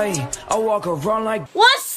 Ay, I walk around like. What's